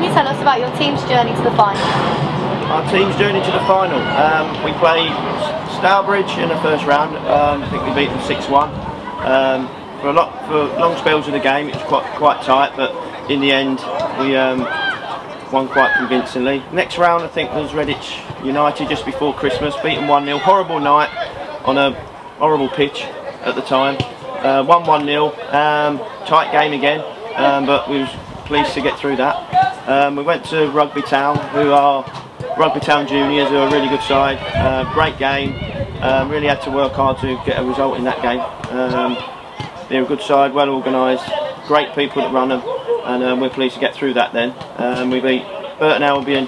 can you tell us about your team's journey to the final? Our team's journey to the final. We played Stourbridge in the first round. I think we beat them 6-1. For long spells of the game, it was quite tight, but in the end, we won quite convincingly. Next round, I think, was Redditch United just before Christmas, beaten 1-0. Horrible night on a horrible pitch at the time. Won 1-0. Tight game again, but we was pleased to get through that. We went to Rugby Town, who are Rugby Town Juniors, who are a really good side. Great game. Really had to work hard to get a result in that game. They're a good side, well organised, great people that run them, and we're pleased to get through that then. We beat Burton Albion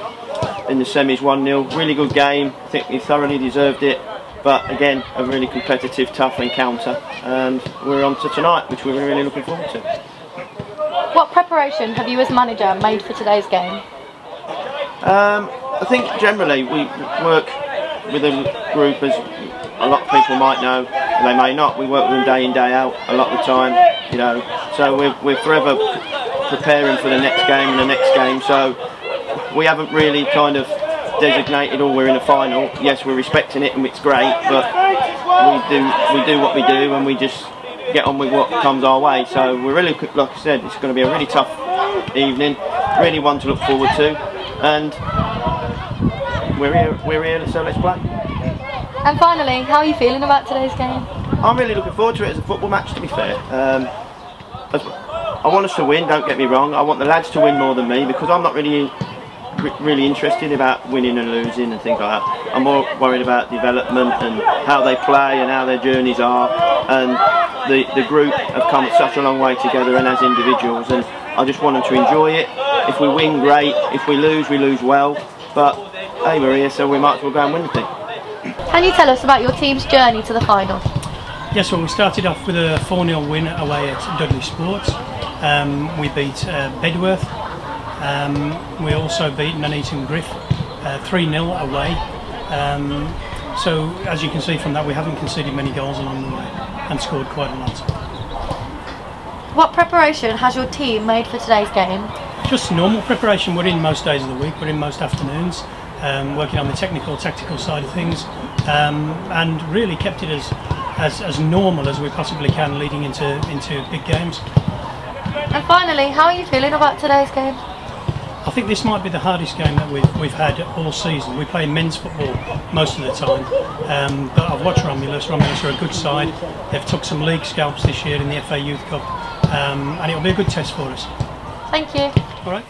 in the semis 1-0. Really good game. I think we thoroughly deserved it. But again, a really competitive, tough encounter, and we're on to tonight, which we're really looking forward to. What preparation have you as manager made for today's game? I think generally we work with a group, as a lot of people might know, they may not. We work with them day in, day out, a lot of the time, you know. So we're forever preparing for the next game and the next game. So we haven't really kind of designated, or we're in a final. Yes, we're respecting it and it's great, but we do what we do, and we just get on with what comes our way. So we're really, like I said, it's going to be a really tough evening, really one to look forward to, and we're here, so let's play. And finally, how are you feeling about today's game? I'm really looking forward to it as a football match, to be fair. I want us to win, don't get me wrong. I want the lads to win more than me, because I'm not really interested about winning and losing and things like that. I'm more worried about development and how they play and how their journeys are, and the group have come such a long way together, and as individuals, and I just want them to enjoy it. If we win, great. If we lose, we lose well, but hey, we're here, so we might as well go and win the thing. Can you tell us about your team's journey to the final? Yes, well, we started off with a 4-0 win away at Dudley Sports. We beat Bedworth. We also beat Nuneaton Griff 3-0 away, so as you can see from that, we haven't conceded many goals along the way and scored quite a lot. What preparation has your team made for today's game? Just normal preparation. We're in most days of the week, we're in most afternoons, working on the tactical side of things, and really kept it as normal as we possibly can leading into big games. And finally, how are you feeling about today's game? I think this might be the hardest game that we've had all season. We play men's football most of the time, but I've watched Romulus. Romulus are a good side. They've took some league scalps this year in the FA Youth Cup, and it'll be a good test for us. Thank you. All right.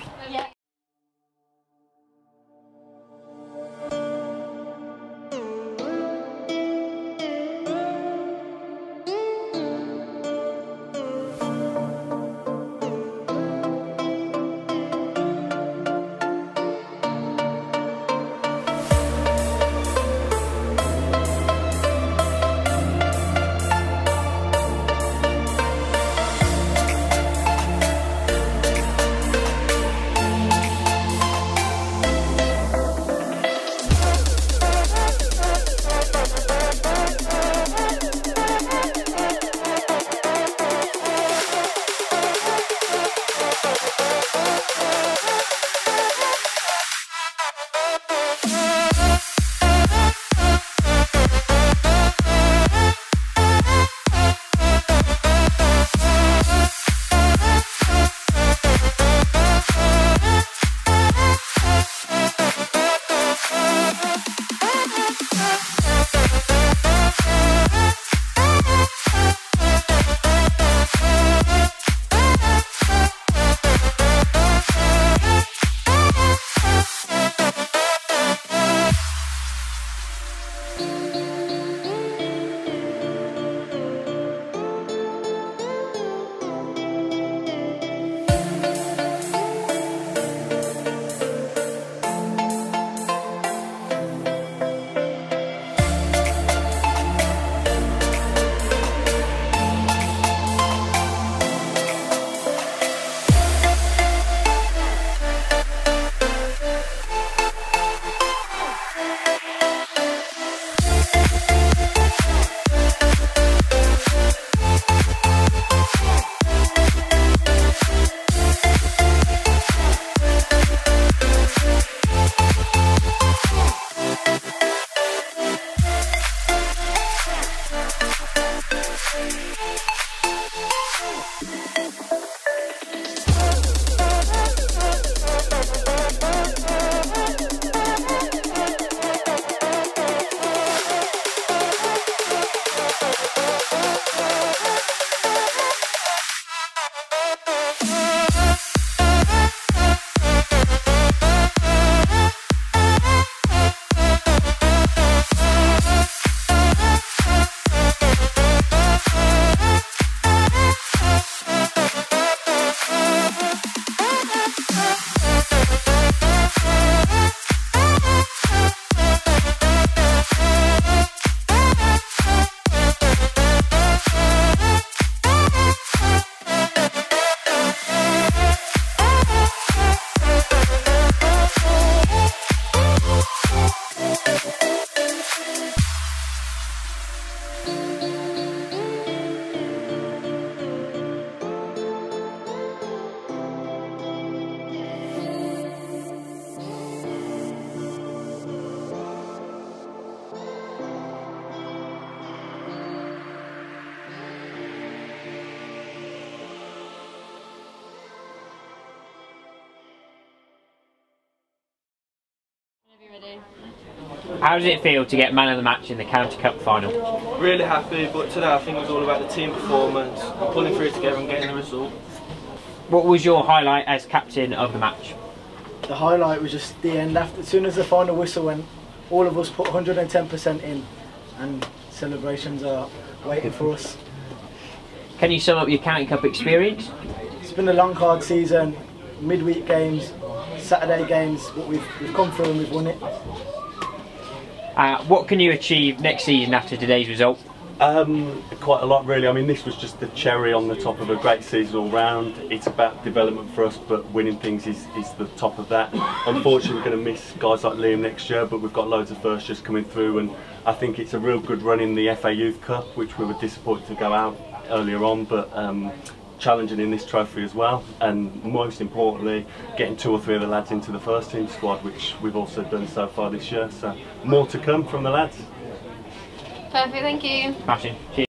How does it feel to get man of the match in the County Cup final? Really happy, but today I think it was all about the team performance, pulling through together and getting the result. What was your highlight as captain of the match? The highlight was just the end. As soon as the final whistle went, all of us put 110% in, and celebrations are waiting for us. Can you sum up your County Cup experience? It's been a long, hard season, midweek games, Saturday games, but we've come through and we've won it. What can you achieve next season after today's result? Quite a lot, really. I mean, this was just the cherry on the top of a great season all round. It's about development for us, but winning things is the top of that. Unfortunately, we're going to miss guys like Liam next year, but we've got loads of firsts just coming through, and I think it's a real good run in the FA Youth Cup, which we were disappointed to go out earlier on, but challenging in this trophy as well, and most importantly getting 2 or 3 of the lads into the first team squad, which we've also done so far this year, so more to come from the lads. Perfect, thank you. Smashing. Cheers.